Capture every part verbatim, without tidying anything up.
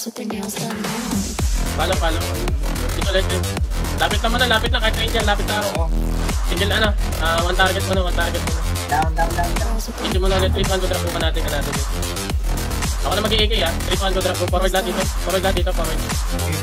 something else than now. Palo, palo. Hindi ko like yun. Lapit naman na, lapit na. Kahit na Angel, lapit na. Oo. Angel, ano? Uh, one target mo na, one target mo na. Down, down, down, down. Hindi mo na ulit. three one ko drop mo pa natin ka natin. Ako na mag-A K ah. three one ko drop mo. Forward lahat dito. Forward lahat dito, forward.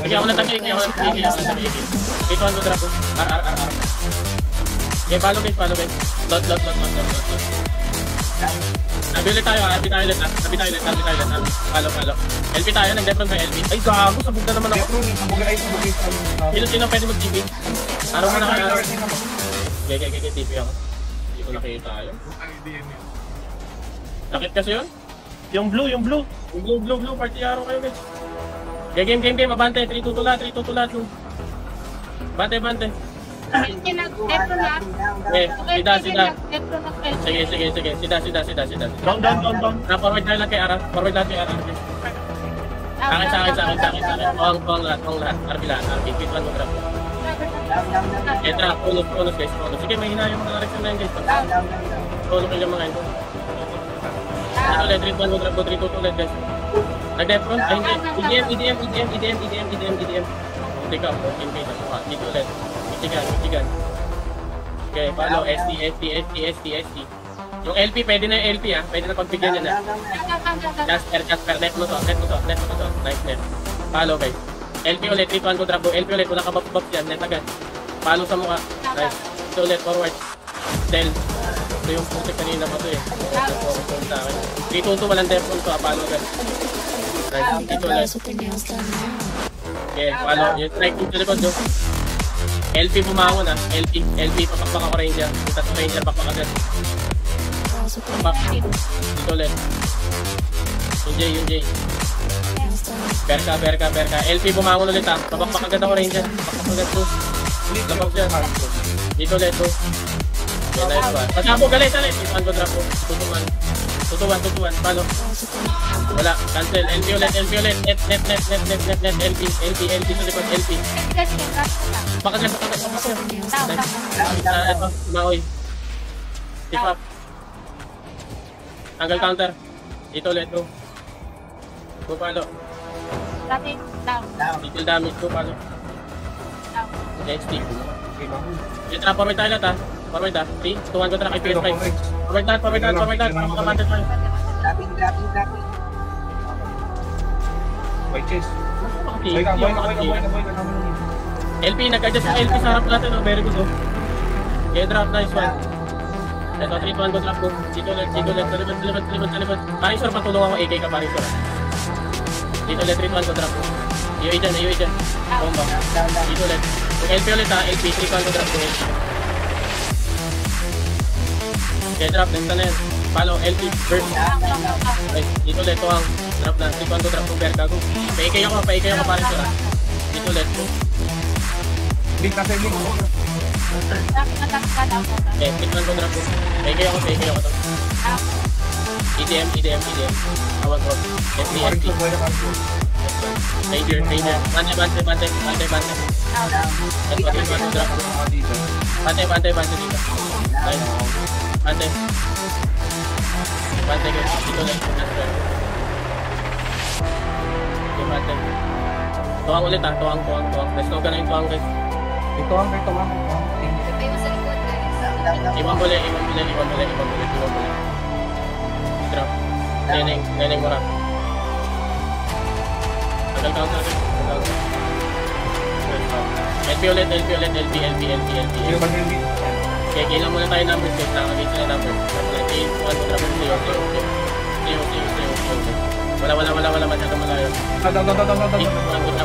Sige, ako na tag-A K. Ako na tag-A K. Ako na tag-A K. three one ko drop mo. R, R, R, R. Okay, palo, guys, palo, guys. Lot, lot, lot, lot, lot, lot, lot. Sabi ulit tayo, L P tayo ulit, L P tayo ulit, L P tayo ulit, palo, palo. L P tayo, nag-defront ka L P. Ay, gago, sabog na naman ako. Sino, sino pwede mag-T V? Araw mo na kayo. Okay, okay, okay, T V ako. Hindi ko nakita yun. Nakit kasi yun? Yung blue, yung blue. Yung blue, blue, blue, party araw kayo guys. Okay, game, game, game, abante, three two to lahat, three two to lahat. Bante, bante. Sida, sida. Sige, sige, sige. Sida, sida, sida, sida. Down, down, down, down. Forward tayo lang kay Ara. Forward lang kay Ara. Akin, akin, akin, akin, akin. Pong, pong lahat, pong lahat. Arby lahat, Arby. Pit lang mo, grab. Eh, trap. Ulos, ulos guys. Sige, may hina yung mga reaction na yun guys. Ulos kayo mga ito. Ito ulit, three one mo, grab ko. three two ulit guys. Nag-defront? Ay, hindi. E D M, E D M, E D M, E D M, E D M, E D M, E D M. Hindi ka, fourteen page. Dito ulit. Mitigan, mitigan. Okay, follow S T, S T, S T, S T, S T. Yung L P, pwede na yung L P ah. Pwede na pagbigyan yan ah. Jasper, Jasper, net mo to, net mo to, net mo to. Nice net. Follow guys. L P ulit, three one ko drop mo. L P ulit, wala ka bababab yan, net agad. Follow sa mukha. Nice. Ito ulit, forward. Del. Ito yung putik kanina pa to eh. three two two, walang defon to ah. Follow guys. Nice. Ito ulit. Okay, follow. Yung strike dito likod yun. L P bumangon ah, L P, L P, papakpak ako ranger. Yung tatong ranger, pakpak agad. Papak. Dito ulit. Yung J, yung J. Berka, berka, berka. L P bumangon ulit ah, papakpak agad ako ranger. Papakpak agad to. Lapak dyan. Dito ulit to. Okay, nice one. Pasabo, galit, galit. Tutuan ko, drop ko. Tutuan. Tutuan, tutuan. Palo. Wala, cancel. L P ulit, L P ulit. Net, net, net, net, net, net, net. L P, L P, L P. Sa likod, L P. Pakagat, pakagat, pakagat. Ah, eto, maoy. Tip up. Angle counter. Dito ulit, go. Go, palo. Dito damage, go, palo. Next team. Yung trap, forward tayo lahat ah. Forward ah. three, two, one, go, tara kay P S five. Forward lahat, forward lahat, forward lahat. Makamantan tayo. Grabbing, grabbing, grabbing. White chase. Okay, yung mga L P, nag-adjust sa L P sa harap natin, oh, very good, oh. Okay, drop, nice one. Ito, three two one, good luck, go. Dito ulit, dito ulit, talibad, talibad, talibad, talibad. Paring sure, patulungan ko, A K ka, paring sure. Dito ulit, three two one, good luck, go. I O E dyan, I O E dyan. Bomba. Dito ulit. L P ulit, ha, L P, three two one, good luck, go. Okay, drop, next na yan. Follow, L P, burst. Dito ulit, tuwang. Drop na, three two one, good luck, go, berka, go. Pa-A K ako, pa-A K ako, paring sure, ha. Dito ulit, go. Big na sa big. Okay, big lang kong drop ko. Peke ako, peke ako to. E D M, E D M, E D M. Awag ko. F D, F D. Major, major. Bante, bante, bante, bante, bante. Ito, bante, bante, drop ko. Bante, bante, bante dito. Nice. Bante. Bante guys. Dito lang. Okay, bante. Tuwang ulit ah. Tuwang, tuwang, tuwang. Let's go ka na yung tuwang guys. Ito ang ito ang ito ang ito. Iwan bole, iwan bole, iwan bole, iwan bole, iwan bole. Drop. Neneng, neneng murah. Tagal counter. L P ulit, L P ulit, L P, L P, L P, L P. Okay, kailan muna tayo number six. Nakagay sila number six. L P, one, drop, zero, zero, zero. Zero, zero, zero, zero. Wala, wala, wala, wala. Masyadong malayo. Down, down, down, down, down.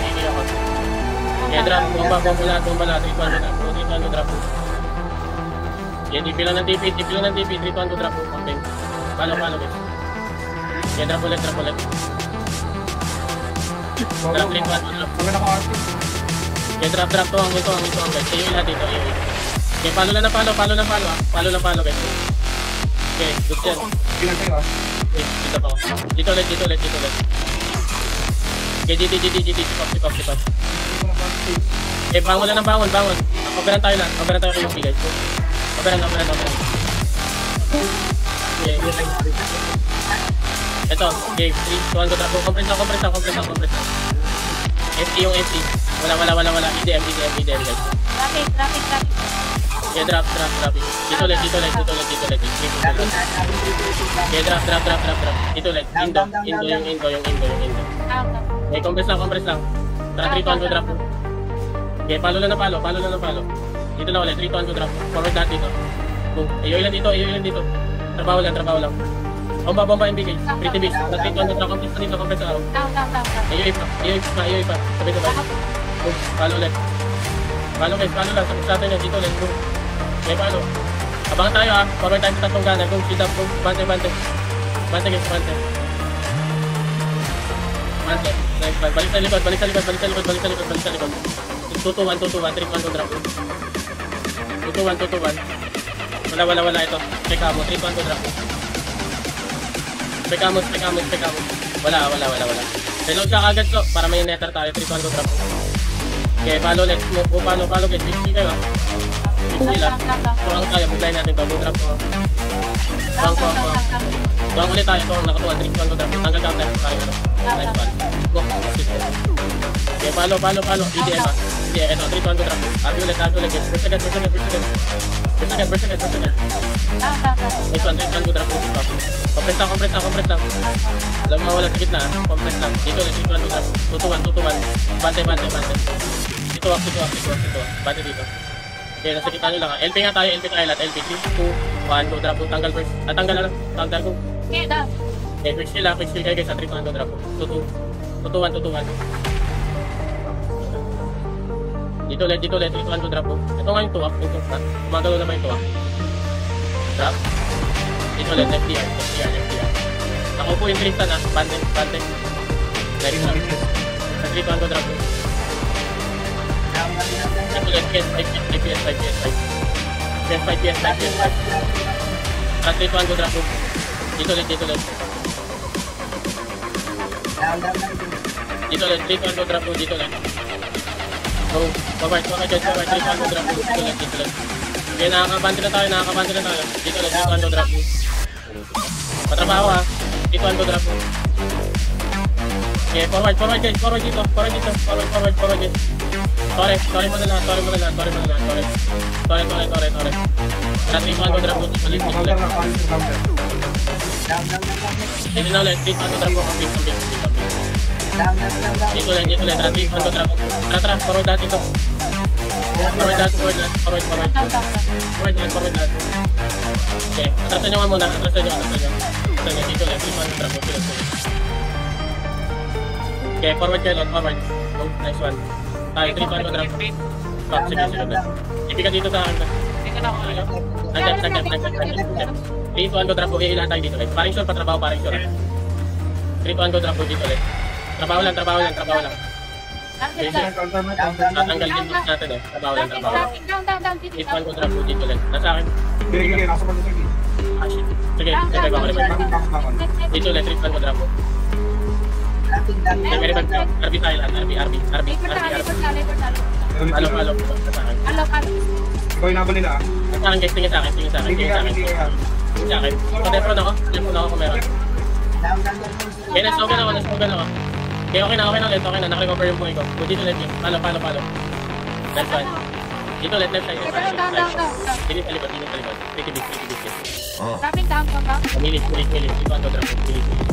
Hindi ako. Okay, drop, bomba, bomba lahat, bomba lahat, three one ko drop, three one ko drop. Okay, tipi lang ng tipi, tipi lang ng tipi, three one ko drop. Okay, palo, palo guys. Okay, drop ulit, drop ulit. Drop, three one ko drop. Okay, drop, drop, tuwang, tuwang, tuwang guys. Ayun lahat dito, ayun. Okay, palo lang na palo, palo lang palo ah. Palo lang palo guys. Okay, good yan. Okay, dito pa ako. Dito ulit, dito ulit, dito ulit. Okay, dito, dito, dito, dito, dito, dito. Eh, bangon lang ng bangon, bangon. Kabaran tayo lang, kabaran tayo kayo guys. Kabaran, kabaran, kabaran. Okay, Ito, okay, tuwan ko na. Compress na, compress na, compress na, compress na. F T yung F T. Wala, wala, wala, wala. E D M, E D M, E D M, guys. Traffic, traffic, traffic. Okay, drop, drop, drop. Dito ulit, dito ulit, dito ulit, dito ulit. Okay, drop, drop, drop, drop, drop. Dito ulit, indo, indo, yung indo, yung indo, yung indo. Okay, compress lang, compress lang. Tara, three, two, one, go, drop. Okay, palo na na palo, palo na na palo. Dito na ulit, three, two, one, go, drop. Forward lahat dito. Iyo ilan dito, iyo ilan dito. Trabaho lang, trabaho lang. Bomba, bomba M B K. Pretty big. Nag-three, two, one, go, drop. Compress na dito, compress na ako. Iyo ipa, iyo ipa, iyo ipa. Sabay sabay. Palo ulit. Palo guys, palo lang. Sabit natin yan. Dito ulit. Okay, palo. Abang tayo ha. Forward tayo sa tatlong gana. Go, sit up. Go, bante, bante. Bante guys, bante. Bante. Nice, bante. Balik sa likod, balik sa likod, balik sa likod, balik sa likod, balik sa likod. two two one, two two one, three one, go, drop. two two one, two two one. Wala, wala, wala. Ito. Check amo. three one, go, drop. Check amo, check amo, check amo. Wala, wala, wala, wala. Reload siya agad so. Para may netter tayo. three one, go, drop. Okay, palo, let's move. O, palo, palo, guys. sixty kayo ha. sixty lang. Tuwang tayo. Paglain natin. Go, drop. Tuwang, tuwang, tuwang. Tuwang ulit tayo. Tuwang nakatuwang. three one, go, drop. Tanggal down tayo. Nice one. Go, okay, palo, palo, palo. E D M ha. Yeah, ito, three, two, one, go, drop. Abi ulit, abi ulit. First agad, first agad, first agad. First agad, first agad, first agad. Nice one, three, two, one, go, drop. Compress lang, compress lang, compress lang. Alam mo, wala sa gitna. Compress lang. Dito ulit, three, two, one, go, drop. two two one, two two one. Bante, bante, bante. Situwak, situwak, situwak, situwak. Bante dito. Okay, nasa kita nyo lang ha. L P nga tayo, L P tayo lahat. L P, three, two, one, go, drop. Tanggal first. Ah, tanggal na lang. Tanggal ko. Okay, down. Okay, quick steal ha. Quick steal kayo guys ha. three, two, one, go, drop. two two one, two two one. Dito ulit, dito ulit, dito ulit, dito drop. Ito nga yung two-up, yung two-up. Kumagalo naman yung two-up. Drop. Dito ulit, F D R, F D R, F D R. Ako po yung Tristan ha, bante, bante. Very good. Sa three, two, one, two, drop. Dito ulit, P S five, P S five, P S five. Sa three, two, one, two, drop. Dito ulit, dito ulit. Dito ulit, three, two, one, two, drop. Dito ulit. Go, babayt, babayt, babayt, three one, go, drop. Dito lang, dito lang. Okay, nakakabante na tayo, nakakabante na tayo. Dito lang, three one, go, drop. Patrabaho ha, three one, go, drop. Okay, forward, forward guys, forward dito, forward dito, forward, forward, forward guys. Torres, Torres mo na lahat, Torres mo na lahat, Torres mo na lahat, Torres. Torres, Torres, Torres, Torres. Kaya three one, go, drop, dito ulit, dito ulit. Dito na ulit, three one, go, drop, kapit, kapit, kapit. Dito lang, dito lang, traffic, one, go, drop. Tara, forward lahat ito. Forward lahat, forward lahat, forward, forward. Forward lahat, forward lahat. Okay, atrasan nyo nga muna, atrasan nyo, atrasan nyo. Atrasan nyo, dito lang, three one, go, drop. Okay, forward kayo lang, forward. Go, nice one. Tayo, three one, go, drop. Stop, sige, sige, sige. Ipigan dito sa akin. Nag-dap, nag-dap, nag-dap, nag-dap. three one, go, drop. Okay, ilahan tayo dito. Paring sure, patrabaho, paring sure. three one, go, drop. Dito ulit. Trabaho lang, trabaho lang, trabaho lang. Okay, natanggal din dito natin eh. Trabaho lang, trabaho lang. Hit one, go, drop. Dito ulit. Nasa akin. Ah, shit. Sige, sige, go, maribag. Dito ulit, hit one, go, drop. Sige, maribag ka. R B tayo lahat. R B, R B, R B, R B. Alok, alok. Alok, alok. Ikaw yung nabal nila ah. Nasa akin guys, tingin sa akin, tingin sa akin. Tingin sa akin, tingin sa akin. Patefron ako, patefron ako kung meron. Okay, nasogan ako, nasogan ako. Okay, okay na, okay na ulit, okay na, nakarecover yung buhay ko. Go dito ulit yun, palo, palo, palo. Left side. Dito ulit, left side. Dito sa likod, dito sa likod. Pretty big, pretty big. Dropping down, come back. Milis, milis, milis. Dito ang dodrap, milis, milis.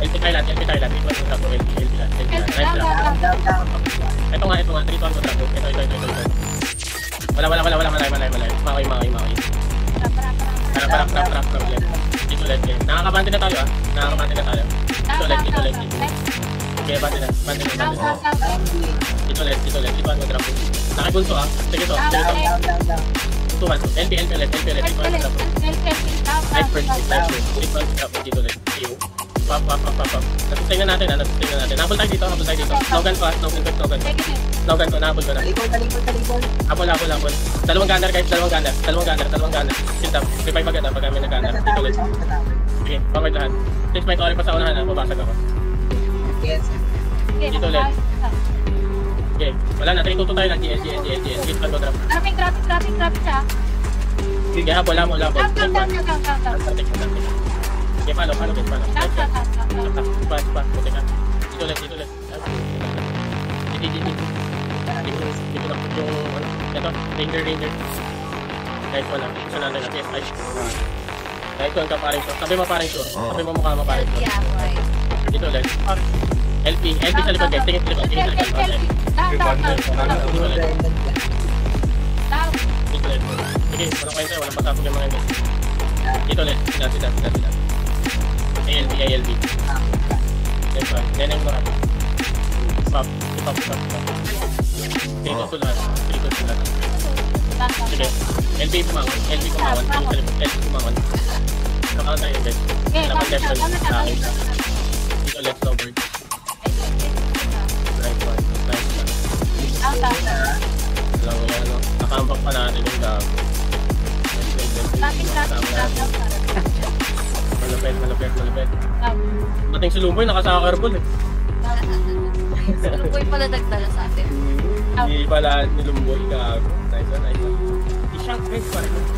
L P Thailand, L P Thailand. Dito ang dodrap, L P Thailand. Ito nga, ito nga, dito ang dodrap. Ito, ito, ito, ito. Wala, wala, wala, wala, malay, malay, malay. Makoy, makoy, makoy. Parang, parang, parang, parang, parang. Dito ulit, nakakabante na tayo ah. Nakakabante na tayo. Dito ulit, dito ulit. Okay, bante na, bante na, bante na. Dito ulit, dito ulit, dito ang mag-drop. Nakibunso ah, sige to, sige to. Tutuman, L P, L P ulit, L P ulit, dito ang mag-drop. Life first, life first, dito ang mag-drop, dito ulit. Pop, pop, pop, pop, pop. Nasustain na natin ah, nasustain na natin. Nabol tayo dito, nabol tayo dito. Slogan ko ah, slogan ko, slogan ko. Slogan ko, nabol ko na. Talikod, talikod, talikod. Abol, abol, abol. Dalawang gunner guys, dalawang gunner, dalawang gunner, dalawang gunner. Shield up, revive agad ah, pag kami nag-gunner. Dito ulit. Sige, pamay lahat. Please, may sorry pa sa unahan ah, babasag ako. Yes. Dito ulit. Okay, wala na. Three two tayo lang. G S, G S, G S, G S. Hit one, go, drop. Traffic, traffic, traffic, traffic siya. Sige, hapol, hapol, hapol. Down, down, down, down, down, down. Oke, palo, palo, palo. Tak, tak, tak, tak. Coba, coba, tekan. Itu les, itu les. Jadi, jadi. Itu kan yang kata ranger ranger. Guys, wala. Sana na natin ay. Nah, itu ang kaparin ko. Sabi mo parin ko. Sabi mo mukha mo parin ko. Itu les. L P, L P sa likod, guys. Tingin sa likod. Tingin sa likod. Tak, tak, tak. Oke, orang lain saya walang pasapok yung mga ito. Dito ulit, sila sila sila sila A L B, A L B. Diba, neneng mo natin. Pop, pop, pop, pop. Dito sila, dito sila. Sige, L B kumangon, L B kumangon, L B kumangon. Kakaroon tayo, guys. Kailangan left on sa akin. Dito left over. Right one, right one. Out, out, out. Alam mo yan, nakambak pa natin yung gago. Malapit, malapit, malapit. Mating si Lumboy, nakasaka carbon eh. Si Lumboy pala nagdala sa atin. Hindi pala ni Lumboy, gago. Nice one, nice one. I-shank guys, parang.